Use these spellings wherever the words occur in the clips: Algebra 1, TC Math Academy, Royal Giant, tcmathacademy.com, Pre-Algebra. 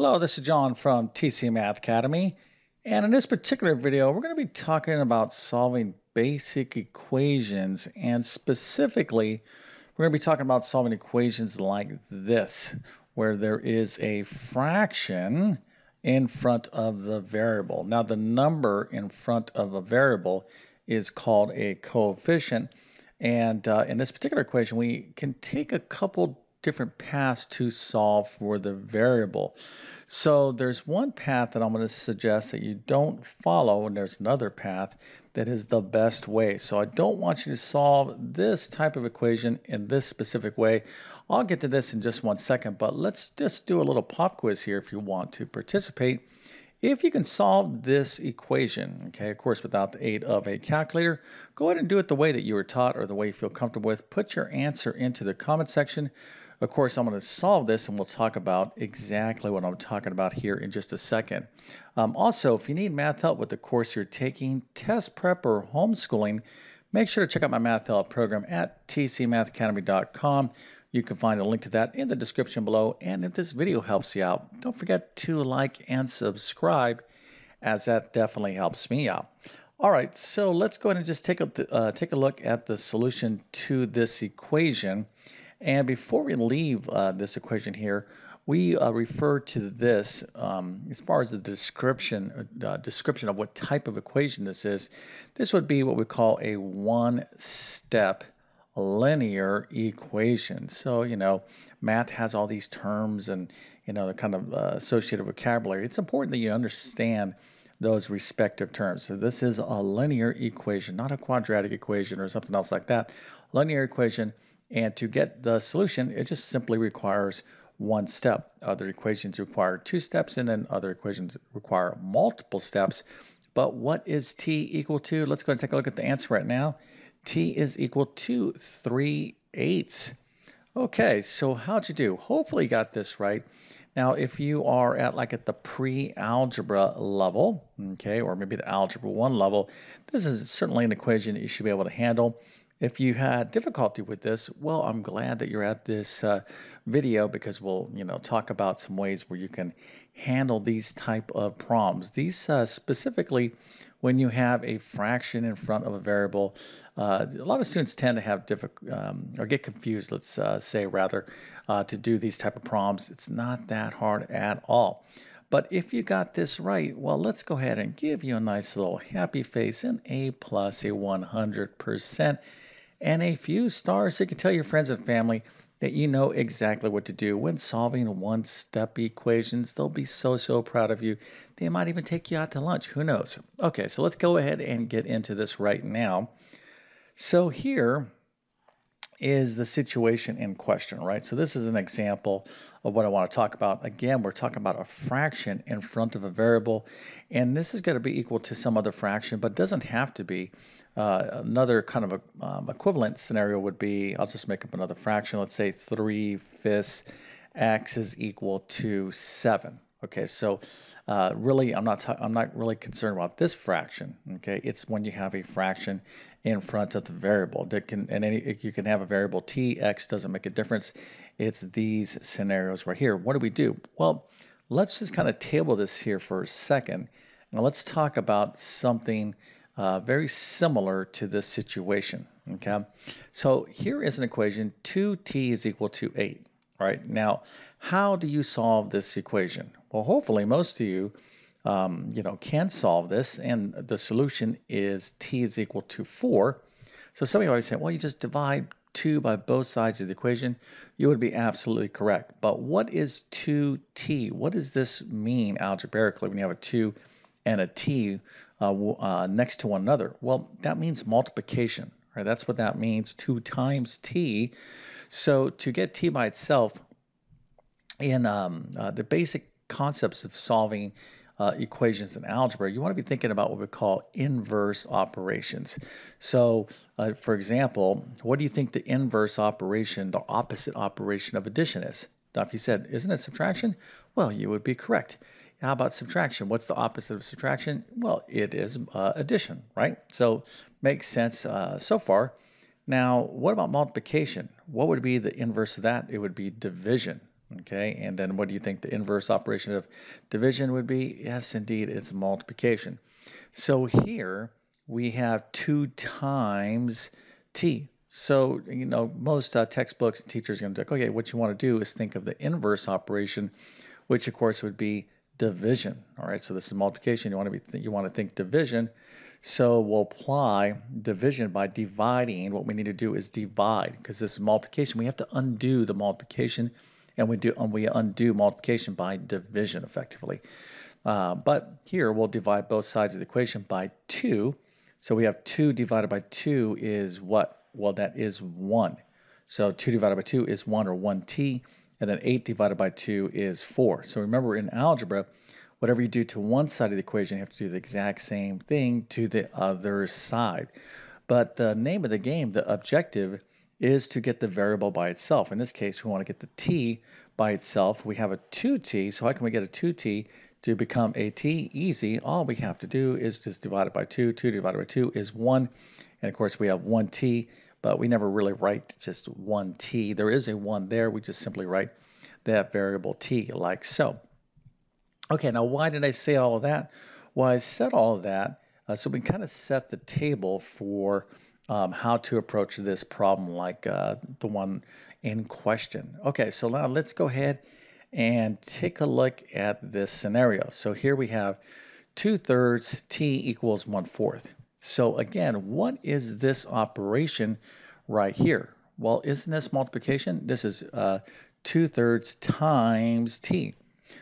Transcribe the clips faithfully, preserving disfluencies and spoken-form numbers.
Hello, this is John from T C Math Academy, and in this particular video we're going to be talking about solving basic equations, and specifically we're going to be talking about solving equations like this, where there is a fraction in front of the variable. Now, the number in front of a variable is called a coefficient, and uh, in this particular equation we can take a couple different paths to solve for the variable. So there's one path that I'm going to suggest that you don't follow, and there's another path that is the best way. So I don't want you to solve this type of equation in this specific way. I'll get to this in just one second, but let's just do a little pop quiz here if you want to participate. If you can solve this equation, okay, of course without the aid of a calculator, go ahead and do it the way that you were taught or the way you feel comfortable with. Put your answer into the comment section. Of course, I'm going to solve this, and we'll talk about exactly what I'm talking about here in just a second. Um, also, if you need math help with the course you're taking, test prep, or homeschooling, make sure to check out my math help program at t c math academy dot com. You can find a link to that in the description below. And if this video helps you out, don't forget to like and subscribe, as that definitely helps me out. All right, so let's go ahead and just take a, uh, take a look at the solution to this equation. And before we leave uh, this equation here, we uh, refer to this um, as far as the description uh, description of what type of equation this is. This would be what we call a one-step linear equation. So, you know, math has all these terms and, you know, the kind of uh, associated vocabulary. It's important that you understand those respective terms. So this is a linear equation, not a quadratic equation or something else like that. Linear equation. And to get the solution, it just simply requires one step. Other equations require two steps, and then other equations require multiple steps. But what is t equal to? Let's go and take a look at the answer right now. T is equal to three eighths. Okay, so how'd you do? Hopefully you got this right. Now, if you are at like at the pre-algebra level, okay, or maybe the algebra one level, this is certainly an equation that you should be able to handle. If you had difficulty with this, well, I'm glad that you're at this uh, video, because we'll, you know, talk about some ways where you can handle these type of problems. These uh, specifically when you have a fraction in front of a variable. Uh, a lot of students tend to have difficult um, or get confused, let's uh, say rather, uh, to do these type of problems. It's not that hard at all. But if you got this right, well, let's go ahead and give you a nice little happy face, an A plus, a one hundred percent. And a few stars so you can tell your friends and family that you know exactly what to do when solving one-step equations. They'll be so, so proud of you. They might even take you out to lunch. Who knows? Okay, so let's go ahead and get into this right now. So here is the situation in question, right? So this is an example of what I want to talk about. Again, we're talking about a fraction in front of a variable, and this is going to be equal to some other fraction, but doesn't have to be. Uh, another kind of a, um, equivalent scenario would be, I'll just make up another fraction. Let's say three fifths x is equal to seven. Okay, so uh, really, I'm not I'm not really concerned about this fraction. Okay, it's when you have a fraction in front of the variable. That can and any you can have a variable t, x doesn't make a difference. It's these scenarios right here. What do we do? Well, let's just kind of table this here for a second. Now let's talk about something Uh, very similar to this situation, okay? So here is an equation, two t is equal to eight, right? Now, how do you solve this equation? Well, hopefully most of you, um, you know, can solve this, and the solution is t is equal to four. So some of you always say, well, you just divide two by both sides of the equation. You would be absolutely correct. But what is two t? What does this mean algebraically when you have a two and a t? Uh, uh, next to one another? Well, that means multiplication, right? That's what that means, two times t. So to get t by itself, in um, uh, the basic concepts of solving uh, equations in algebra, you want to be thinking about what we call inverse operations. So uh, for example, what do you think the inverse operation, the opposite operation of addition is? Now, if you said, isn't it subtraction? Well, you would be correct. How about subtraction? What's the opposite of subtraction? Well, it is uh, addition, right? So makes sense uh, so far. Now, what about multiplication? What would be the inverse of that? It would be division, Okay, and then what do you think the inverse operation of division would be? Yes, indeed, it's multiplication. So here we have two times t. So, you know, most uh, textbooks and teachers are going to be like, okay, what you want to do is think of the inverse operation, which of course would be division. All right, so this is multiplication. You want to be you want to think division. So we'll apply division by dividing. What we need to do is divide, because this is multiplication. We have to undo the multiplication, and we do and we undo multiplication by division effectively. Uh, but here we'll divide both sides of the equation by two. So we have two divided by two is what? Well, that is one. So two divided by two is one, or one t. And then eight divided by two is four. So remember, in algebra, whatever you do to one side of the equation, you have to do the exact same thing to the other side. But the name of the game, the objective, is to get the variable by itself. In this case, we want to get the t by itself. We have a two t, so how can we get a two t to become a t? Easy. All we have to do is just divide it by two. two divided by two is one. And of course, we have one t, but we never really write just one t. There is a one there. We just simply write that variable t like so. Okay, now why did I say all of that? Well, I said all of that uh, so we can kind of set the table for um, how to approach this problem like uh, the one in question. Okay, so now let's go ahead and take a look at this scenario. So here we have two thirds t equals one fourth. So again, what is this operation right here? Well, isn't this multiplication? This is uh, two thirds times t.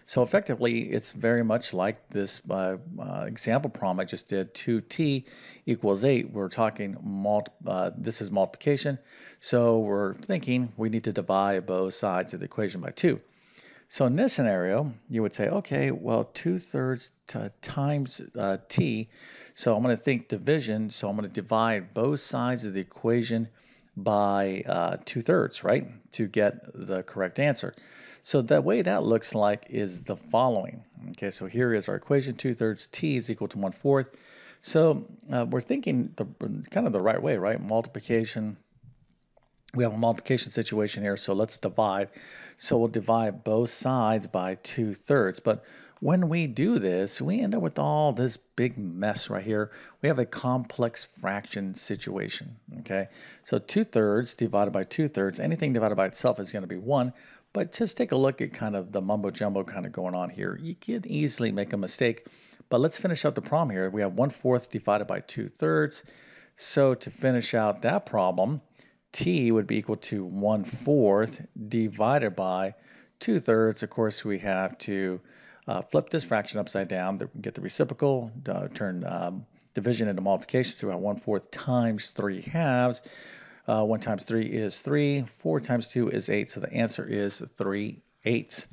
So effectively, it's very much like this uh, uh, example problem I just did, two t equals eight. We're talking, multi uh, this is multiplication. So we're thinking we need to divide both sides of the equation by two. So in this scenario, you would say, okay, well, two thirds times uh, t, so I'm going to think division, so I'm going to divide both sides of the equation by uh, two thirds, right, to get the correct answer. So the way that looks like is the following. Okay, so here is our equation, two thirds t is equal to one fourth. So uh, we're thinking the, kind of the right way, right, multiplication. We have a multiplication situation here, so let's divide. So we'll divide both sides by two thirds. But when we do this, we end up with all this big mess right here. We have a complex fraction situation, okay? So two thirds divided by two thirds, anything divided by itself is going to be one. But just take a look at kind of the mumbo-jumbo kind of going on here. You can easily make a mistake, but let's finish up the problem here. We have one fourth divided by two thirds. So to finish out that problem, t would be equal to one fourth divided by two thirds. Of course, we have to uh, flip this fraction upside down, to get the reciprocal, uh, turn um, division into multiplication. So we have one fourth times three halves. Uh, one times three is three. four times two is eight. So the answer is three eighths.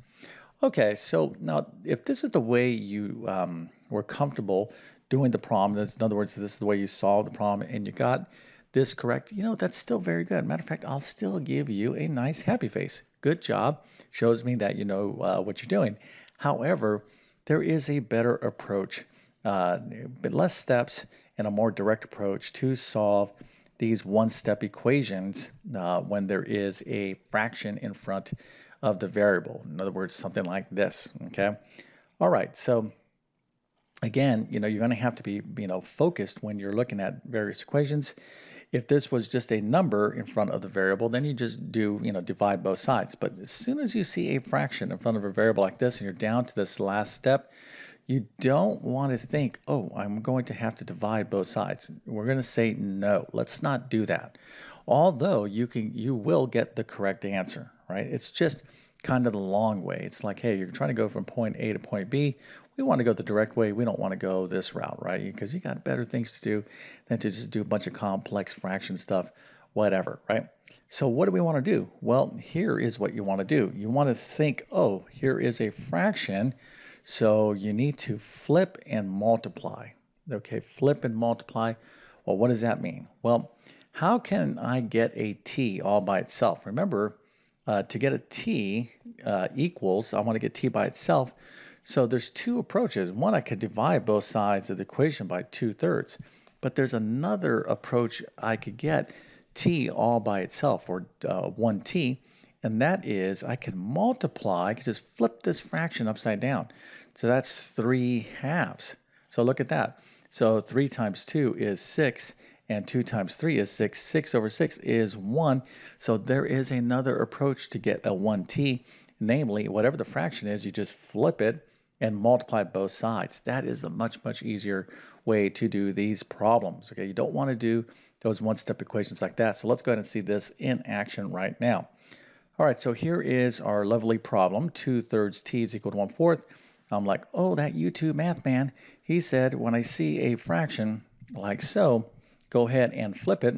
Okay, so now if this is the way you um, were comfortable doing the problem, this, in other words, this is the way you solved the problem and you got this correct, you know, that's still very good. Matter of fact, I'll still give you a nice happy face. Good job. Shows me that you know uh, what you're doing. However, there is a better approach, uh, but less steps and a more direct approach to solve these one-step equations uh, when there is a fraction in front of the variable. In other words, something like this, okay? All right, so again, you know, you're going to have to be, you know, focused when you're looking at various equations. If this was just a number in front of the variable, then you just do, you know, divide both sides. But as soon as you see a fraction in front of a variable like this, and you're down to this last step, you don't want to think, oh, I'm going to have to divide both sides. We're going to say, no, let's not do that. Although you can, you will get the correct answer, right? It's just kind of the long way. It's like, hey, you're trying to go from point A to point B. We want to go the direct way. We don't want to go this route, right? Because you got better things to do than to just do a bunch of complex fraction stuff, whatever, right? So what do we want to do? Well, here is what you want to do. You want to think, oh, here is a fraction. So you need to flip and multiply. Okay, flip and multiply. Well, what does that mean? Well, how can I get a t all by itself? Remember, uh, to get a t uh, equals, I want to get t by itself. So there's two approaches. One, I could divide both sides of the equation by two thirds. But there's another approach I could get t all by itself, or uh, one t. and that is I can multiply, I can just flip this fraction upside down. So that's three halves. So look at that. So three times two is six, and two times three is six. six over six is one. So there is another approach to get a one t, namely whatever the fraction is, you just flip it and multiply both sides. That is the much, much easier way to do these problems. Okay, you don't want to do those one-step equations like that. So let's go ahead and see this in action right now. All right, so here is our lovely problem. two thirds t is equal to one fourth. I'm like, oh, that YouTube math man, he said when I see a fraction like so, go ahead and flip it.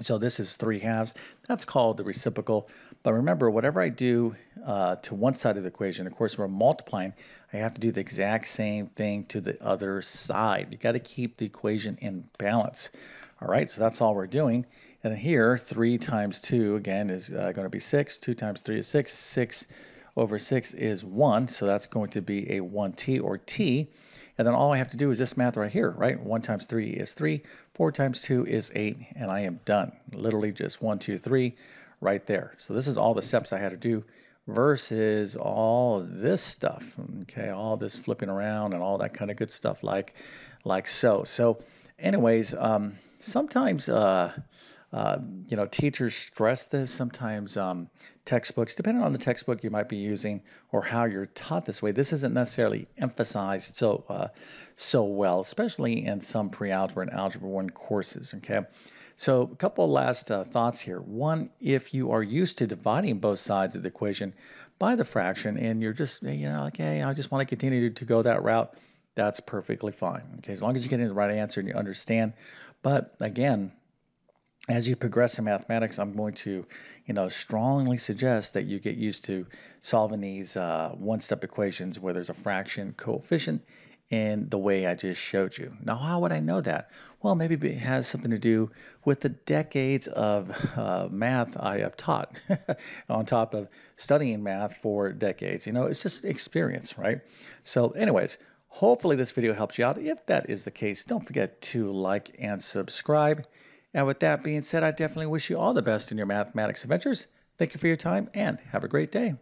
So this is three halves. That's called the reciprocal. But remember, whatever I do uh, to one side of the equation, of course, we're multiplying, I have to do the exact same thing to the other side. You got to keep the equation in balance. All right, so that's all we're doing. And here, three times two, again, is uh, going to be six. two times three is six. six over six is one. So that's going to be a one t or t. And then all I have to do is this math right here, right? one times three is three. four times two is eight. And I am done. Literally just one, two, three right there. So this is all the steps I had to do versus all this stuff. Okay, all this flipping around and all that kind of good stuff like, like so. So anyways, um, sometimes... Uh, Uh, you know, teachers stress this. Sometimes um, textbooks, depending on the textbook you might be using or how you're taught this way, this isn't necessarily emphasized so uh, so well, especially in some pre-algebra and algebra one courses, okay? So a couple of last uh, thoughts here. One, if you are used to dividing both sides of the equation by the fraction and you're just, you know, like, hey, I just want to continue to go that route, that's perfectly fine, okay? As long as you're getting the right answer and you understand. But again, as you progress in mathematics, I'm going to, you know, strongly suggest that you get used to solving these uh, one-step equations where there's a fraction coefficient in the way I just showed you. Now, how would I know that? Well, maybe it has something to do with the decades of uh, math I have taught on top of studying math for decades. You know, it's just experience, right? So anyways, hopefully this video helps you out. If that is the case, don't forget to like and subscribe. And with that being said, I definitely wish you all the best in your mathematics adventures. Thank you for your time and have a great day.